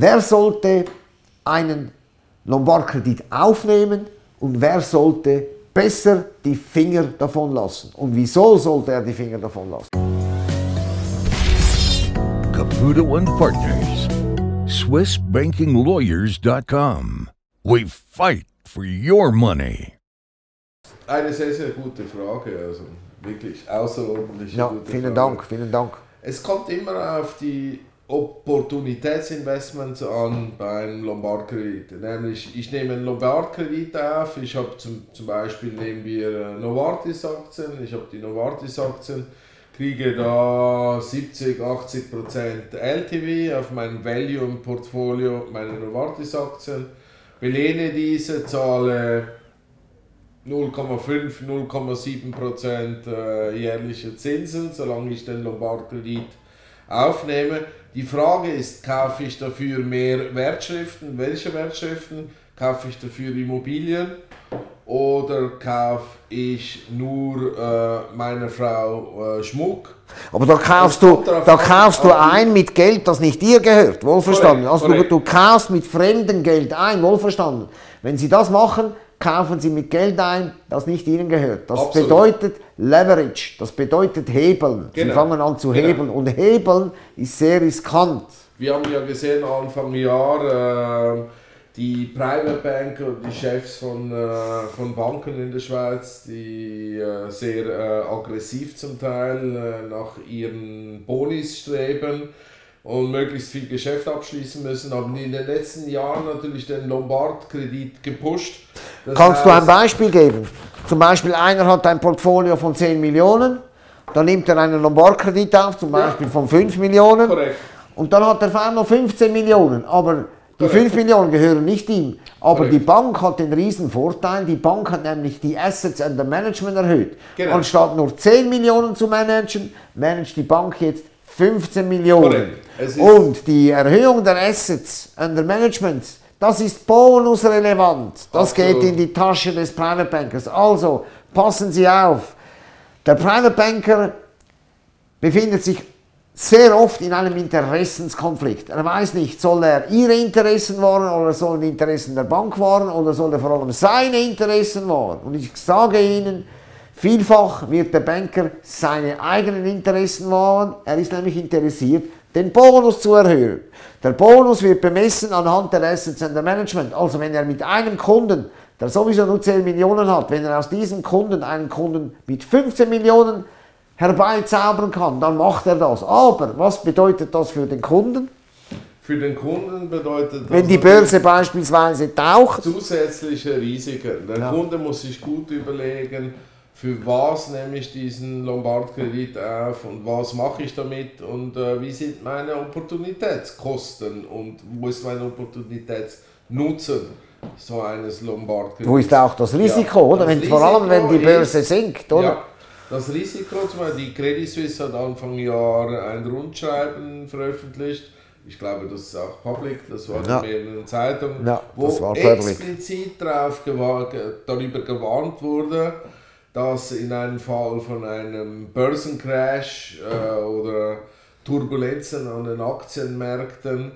Wer sollte einen Lombardkredit aufnehmen und wer sollte besser die Finger davon lassen? Und wieso sollte er die Finger davon lassen? Caputo & Partners, SwissBankingLawyers.com. We fight for your money. Eine sehr, sehr gute Frage, also wirklich außerordentlich gute Frage. Vielen Dank. Es kommt immer auf die Opportunitätsinvestments an beim Lombardkredit. Nämlich, ich nehme einen Lombardkredit auf, ich habe zum Beispiel nehmen wir Novartis-Aktien, ich habe die Novartis-Aktien, kriege da 70–80% LTV auf mein Value-Portfolio, meine Novartis-Aktien, belehne diese, zahle 0,5–0,7% jährliche Zinsen, solange ich den Lombardkredit aufnehme. Die Frage ist, kaufe ich dafür mehr Wertschriften? Welche Wertschriften? Kaufe ich dafür Immobilien? Oder kaufe ich nur meiner Frau Schmuck? Aber da kaufst du ein mit Geld, das nicht dir gehört, wohlverstanden. Correct, also du kaufst mit fremdem Geld ein, wohlverstanden. Wenn sie das machen, kaufen sie mit Geld ein, das nicht ihnen gehört. Das Absolut. Bedeutet Leverage, das bedeutet Hebeln. Genau. Sie fangen an zu hebeln und hebeln ist sehr riskant. Wir haben ja gesehen Anfang Jahr die Private Banker und die Chefs von Banken in der Schweiz, die sehr aggressiv zum Teil nach ihren Bonis streben und möglichst viel Geschäft abschließen müssen, haben in den letzten Jahren natürlich den Lombardkredit gepusht. Kannst du ein Beispiel geben? Zum Beispiel einer hat ein Portfolio von 10 Millionen, dann nimmt er einen Lombardkredit auf, zum Beispiel von 5 Millionen, und dann hat er vor allem noch 15 Millionen, aber die 5 Millionen gehören nicht ihm, aber die Bank hat den riesen Vorteil, die Bank hat nämlich die Assets under Management erhöht. Genau. Anstatt nur 10 Millionen zu managen, managt die Bank jetzt 15 Millionen. Und die Erhöhung der Assets under Management, das ist bonusrelevant. Das geht in die Tasche des Private Bankers. Also passen Sie auf, der Private Banker befindet sich sehr oft in einem Interessenskonflikt. Er weiß nicht, soll er ihre Interessen wahren oder sollen die Interessen der Bank wahren oder soll er vor allem seine Interessen wahren. Und ich sage Ihnen, vielfach wird der Banker seine eigenen Interessen wahren. Er ist nämlich interessiert, den Bonus zu erhöhen. Der Bonus wird bemessen anhand der Assets under Management. Also wenn er mit einem Kunden, der sowieso nur 10 Millionen hat, wenn er aus diesem Kunden einen Kunden mit 15 Millionen herbeizaubern kann, dann macht er das. Aber was bedeutet das für den Kunden? Für den Kunden bedeutet das, wenn die Börse beispielsweise taucht, zusätzliche Risiken. Der Kunde muss sich gut überlegen, für was nehme ich diesen Lombardkredit auf und was mache ich damit und wie sind meine Opportunitätskosten und wo ist mein Opportunitätsnutzen so eines Lombardkredits. Wo ist auch das Risiko, oder? Das Risiko vor allem, wenn die Börse sinkt, oder? Ja. Das Risiko, zum Beispiel, die Credit Suisse hat Anfang Jahr ein Rundschreiben veröffentlicht, ich glaube, das ist auch public, das war in mehreren Zeitungen, wo explizit darüber gewarnt wurde, dass in einem Fall von einem Börsencrash oder Turbulenzen an den Aktienmärkten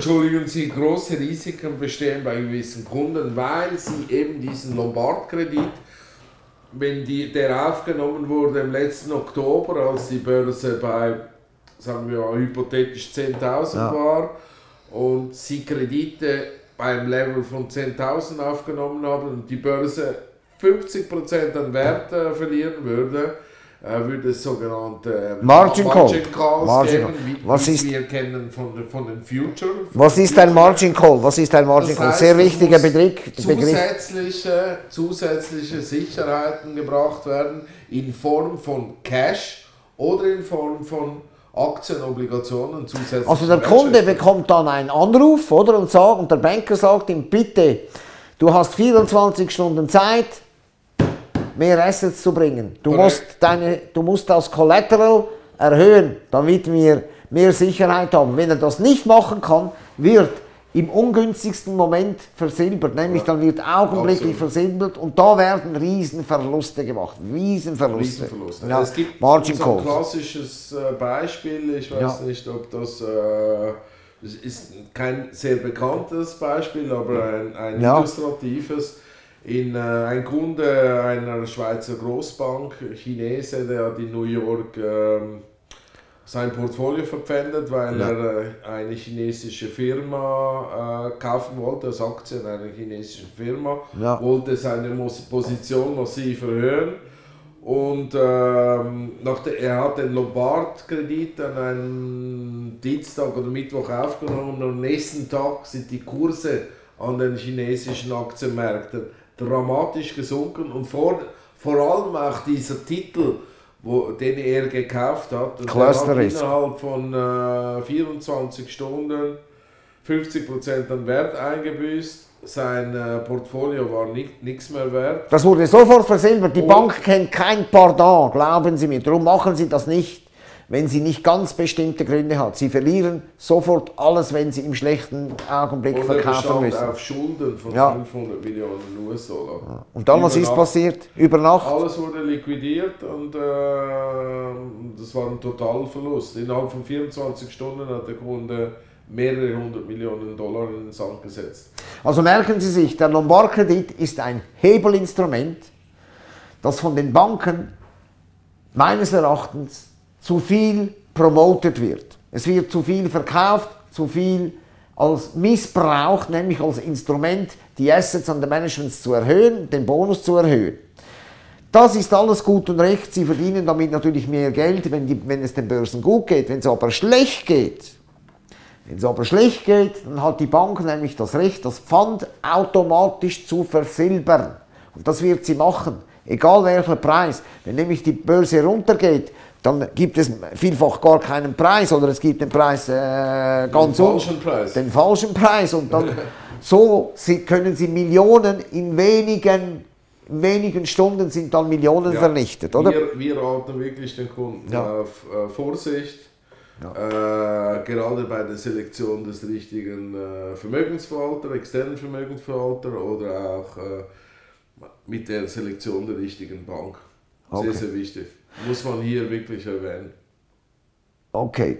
große Risiken bestehen bei gewissen Kunden, weil sie eben diesen Lombardkredit, der aufgenommen wurde im letzten Oktober, als die Börse bei, sagen wir mal, hypothetisch 10.000 war und sie Kredite beim Level von 10.000 aufgenommen haben und die Börse 50% an Wert verlieren würde, würde es sogenannte Margin Calls geben, wie wir kennen von den Future. Was ist ein Margin Call? Was ist ein Margin Call? Sehr wichtiger Begriff. Zusätzliche Sicherheiten gebracht werden in Form von Cash oder in Form von Aktienobligationen zusätzlich. Also der Kunde bekommt dann einen Anruf, oder? Und der Banker sagt ihm, bitte, du hast 24 Stunden Zeit, mehr Assets zu bringen. Du musst das Collateral erhöhen, damit wir mehr Sicherheit haben. Wenn er das nicht machen kann, wird im ungünstigsten Moment versilbert, nämlich dann wird augenblicklich versilbert und da werden Riesenverluste gemacht. Riesenverluste. Ja. Es gibt so ein klassisches Beispiel, ich weiß nicht, ob das Das ist kein sehr bekanntes Beispiel, aber ein illustratives. Ein Kunde einer Schweizer Großbank, Chinese, der hat in New York sein Portfolio verpfändet, weil er eine chinesische Firma kaufen wollte, als Aktien einer chinesischen Firma, wollte seine Position massiv erhöhen und er hat den Lombardkredit an einem Dienstag oder Mittwoch aufgenommen und am nächsten Tag sind die Kurse an den chinesischen Aktienmärkten dramatisch gesunken und vor allem auch dieser Titel, den er gekauft hat, und der hat innerhalb von 24 Stunden 50% an Wert eingebüßt. Sein Portfolio war nichts mehr wert. Das wurde sofort versilbert. Die Bank kennt kein Pardon, glauben Sie mir. Darum machen Sie das nicht, wenn sie nicht ganz bestimmte Gründe hat. Sie verlieren sofort alles, wenn sie im schlechten Augenblick verkaufen müssen. Auf Schulden von 500 Millionen US-Dollar. Ja. Und dann, was ist passiert? Über Nacht? Alles wurde liquidiert und das war ein Totalverlust. Innerhalb von 24 Stunden hat der Kunde mehrere hundert Millionen Dollar in den Sand gesetzt. Also merken Sie sich, der Lombardkredit ist ein Hebelinstrument, das von den Banken meines Erachtens zu viel promotet wird. Es wird zu viel verkauft, zu viel als missbraucht, nämlich als Instrument, die Assets an den Managements zu erhöhen, den Bonus zu erhöhen. Das ist alles gut und recht, Sie verdienen damit natürlich mehr Geld, wenn es den Börsen gut geht. Wenn es aber schlecht geht, dann hat die Bank nämlich das Recht, das Pfand automatisch zu versilbern. Und das wird sie machen, egal welcher Preis. Wenn nämlich die Börse runtergeht, dann gibt es vielfach gar keinen Preis oder es gibt den Preis den falschen Preis und dann können Sie Millionen in wenigen Stunden sind dann Millionen vernichtet, oder? Wir raten wirklich den Kunden auf Vorsicht, gerade bei der Selektion des richtigen Vermögensverwalters, externen Vermögensverwalters oder auch mit der Selektion der richtigen Bank. Okay. Sehr, sehr wichtig. Muss man hier wirklich erwähnen. Okay.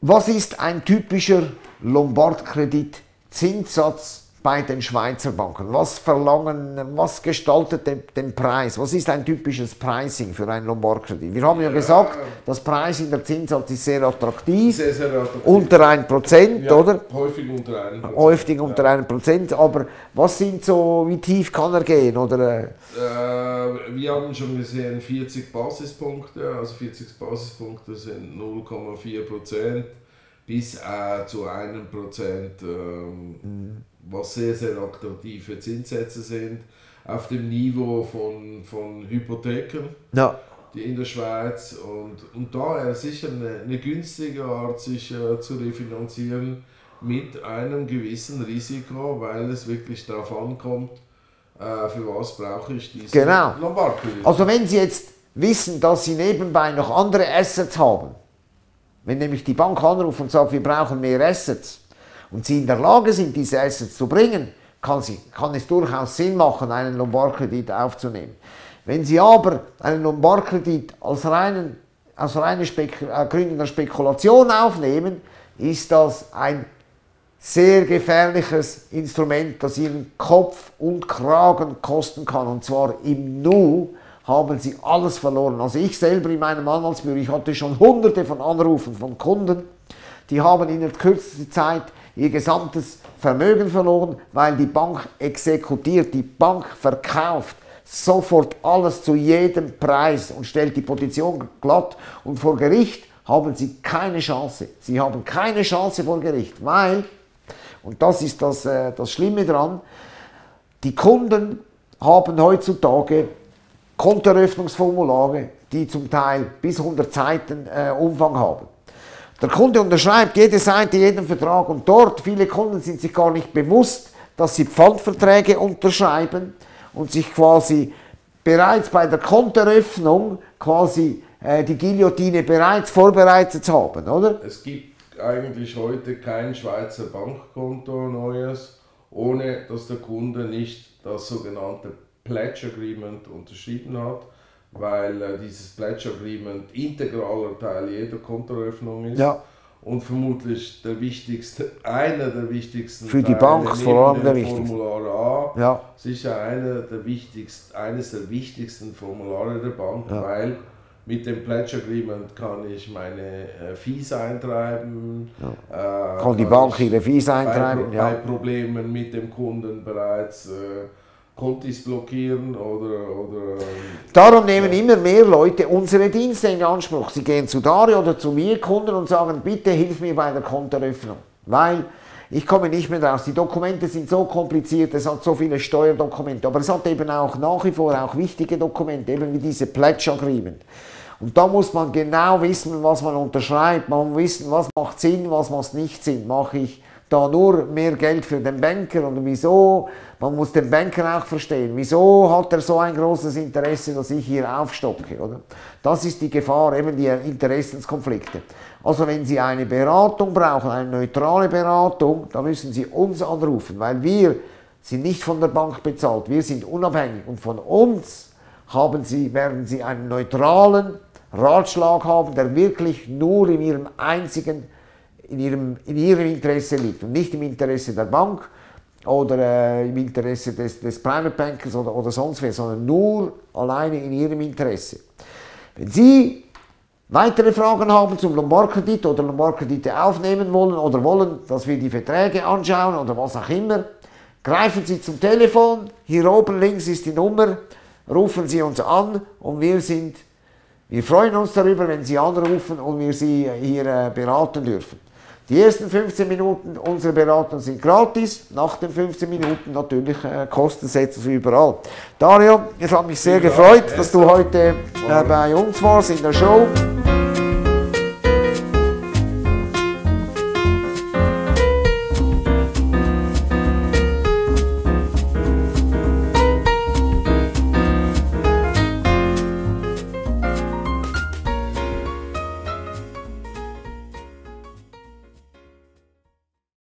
Was ist ein typischer Lombardkredit-Zinssatz bei den Schweizer Banken? Was gestaltet den Preis? Was ist ein typisches Pricing für einen Lombardkredit? Wir haben ja gesagt, das Pricing der Zinssatz ist sehr attraktiv. Sehr, sehr attraktiv. Unter 1%, oder? Häufig unter 1%. Häufig unter 1%, aber was sind so, wie tief kann er gehen? Oder? Wir haben schon gesehen 40 Basispunkte, also 40 Basispunkte sind 0,4% bis zu 1%. Was sehr, sehr attraktive Zinssätze sind, auf dem Niveau von Hypotheken, die in der Schweiz, und daher sicher eine günstige Art, sich zu refinanzieren mit einem gewissen Risiko, weil es wirklich darauf ankommt, für was brauche ich diesen Lombardkredit. Also wenn Sie jetzt wissen, dass Sie nebenbei noch andere Assets haben, wenn nämlich die Bank anruft und sagt, wir brauchen mehr Assets, und Sie in der Lage sind, diese Assets zu bringen, kann es durchaus Sinn machen, einen Lombardkredit aufzunehmen. Wenn Sie aber einen Lombardkredit aus reinen Gründen der Spekulation aufnehmen, ist das ein sehr gefährliches Instrument, das Ihren Kopf und Kragen kosten kann, und zwar im Nu. Haben Sie alles verloren. Also ich selber in meinem Anwaltsbüro, ich hatte schon hunderte von Anrufen von Kunden, die haben in der kürzesten Zeit ihr gesamtes Vermögen verloren, weil die Bank exekutiert, die Bank verkauft sofort alles zu jedem Preis und stellt die Position glatt. Und vor Gericht haben sie keine Chance. Sie haben keine Chance vor Gericht, weil, und das ist das Schlimme dran, die Kunden haben heutzutage Kontoeröffnungsformulare, die zum Teil bis 100 Seiten Umfang haben. Der Kunde unterschreibt jede Seite, jeden Vertrag, und dort, viele Kunden sind sich gar nicht bewusst, dass sie Pfandverträge unterschreiben und sich quasi bereits bei der Kontoeröffnung quasi die Guillotine bereits vorbereitet haben, oder? Es gibt eigentlich heute kein Schweizer Bankkonto neues, ohne dass der Kunde nicht das sogenannte Pledge Agreement unterschrieben hat, weil dieses Pledge Agreement integraler Teil jeder Kontoeröffnung ist und vermutlich der wichtigste, einer der wichtigsten für die Bank, vor allem der wichtigste. Formular A, ja. Sicher eines der wichtigsten Formulare der Bank, ja. Weil mit dem Pledge Agreement kann ich meine Fees eintreiben. Ja. Kann die Bank ihre Fees eintreiben? Bei Problemen mit dem Kunden bereits Kontis blockieren oder... Darum nehmen immer mehr Leute unsere Dienste in Anspruch. Sie gehen zu Dario oder zu mir, Kunden, und sagen, bitte hilf mir bei der Kontoeröffnung. Weil ich komme nicht mehr raus. Die Dokumente sind so kompliziert, es hat so viele Steuerdokumente. Aber es hat eben auch nach wie vor auch wichtige Dokumente, eben wie diese Pledge Agreement. Und da muss man genau wissen, was man unterschreibt. Man muss wissen, was macht Sinn, was macht nicht Sinn. Mache ich da nur mehr Geld für den Banker und wieso? Man muss den Banker auch verstehen. Wieso hat er so ein großes Interesse, dass ich hier aufstocke? Oder? Das ist die Gefahr, eben die Interessenskonflikte. Also wenn Sie eine Beratung brauchen, eine neutrale Beratung, dann müssen Sie uns anrufen, weil wir sind nicht von der Bank bezahlt. Wir sind unabhängig und von uns werden Sie einen neutralen Ratschlag haben, der wirklich nur in Ihrem einzigen, in ihrem Interesse liegt und nicht im Interesse der Bank oder im Interesse des Private Bankers oder sonst wer, sondern nur alleine in Ihrem Interesse. Wenn Sie weitere Fragen haben zum Lombardkredit oder Lombardkredite aufnehmen wollen oder wollen, dass wir die Verträge anschauen oder was auch immer, greifen Sie zum Telefon, hier oben links ist die Nummer, rufen Sie uns an und wir freuen uns darüber, wenn Sie anrufen und wir Sie hier beraten dürfen. Die ersten 15 Minuten unserer Beratung sind gratis, nach den 15 Minuten natürlich Kostensätze für überall. Dario, es hat mich sehr gefreut, dass du heute bei uns warst in der Show.